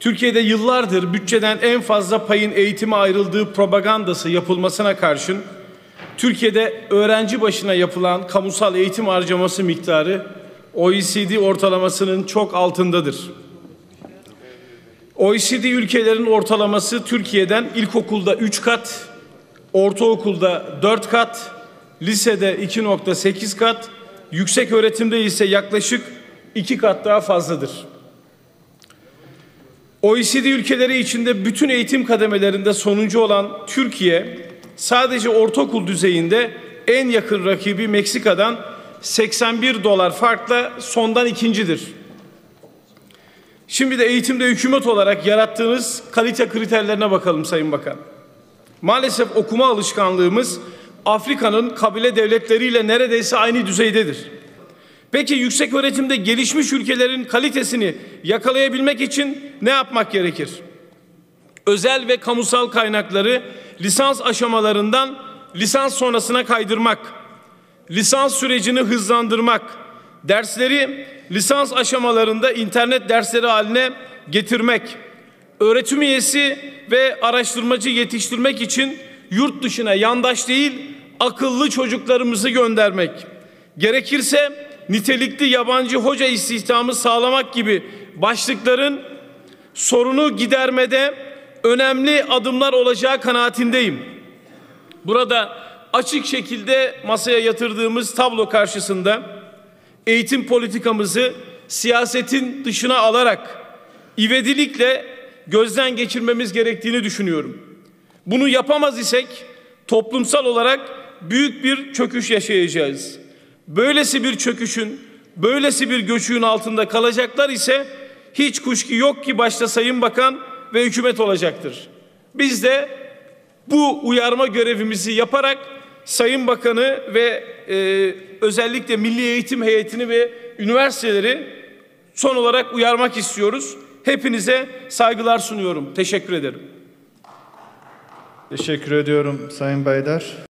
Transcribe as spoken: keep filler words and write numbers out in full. Türkiye'de yıllardır bütçeden en fazla payın eğitime ayrıldığı propagandası yapılmasına karşın Türkiye'de öğrenci başına yapılan kamusal eğitim harcaması miktarı O E C D ortalamasının çok altındadır. O E C D ülkelerin ortalaması Türkiye'den ilkokulda üç kat, ortaokulda dört kat, lisede iki nokta sekiz kat, yüksek öğretimde ise yaklaşık iki kat daha fazladır. O E C D ülkeleri içinde bütün eğitim kademelerinde sonuncu olan Türkiye, sadece ortaokul düzeyinde en yakın rakibi Meksika'dan seksen bir dolar farkla sondan ikincidir. Şimdi de eğitimde hükümet olarak yarattığınız kalite kriterlerine bakalım Sayın Bakan. Maalesef okuma alışkanlığımız Afrika'nın kabile devletleriyle neredeyse aynı düzeydedir. Peki yüksek öğretimde gelişmiş ülkelerin kalitesini yakalayabilmek için ne yapmak gerekir? Özel ve kamusal kaynakları lisans aşamalarından lisans sonrasına kaydırmak, lisans sürecini hızlandırmak, dersleri lisans aşamalarında internet dersleri haline getirmek, öğretim üyesi ve araştırmacı yetiştirmek için yurt dışına yandaş değil, akıllı çocuklarımızı göndermek, gerekirse nitelikli yabancı hoca istihdamı sağlamak gibi başlıkların sorunu gidermede önemli adımlar olacağı kanaatindeyim. Burada açık şekilde masaya yatırdığımız tablo karşısında eğitim politikamızı siyasetin dışına alarak ivedilikle gözden geçirmemiz gerektiğini düşünüyorum. Bunu yapamaz isek toplumsal olarak büyük bir çöküş yaşayacağız. Böylesi bir çöküşün, böylesi bir göçün altında kalacaklar ise hiç kuşku yok ki başta Sayın Bakan ve hükümet olacaktır. Biz de bu uyarma görevimizi yaparak Sayın Bakanı ve e, özellikle Milli Eğitim Heyetini ve üniversiteleri son olarak uyarmak istiyoruz. Hepinize saygılar sunuyorum. Teşekkür ederim. Teşekkür ediyorum Sayın Baydar.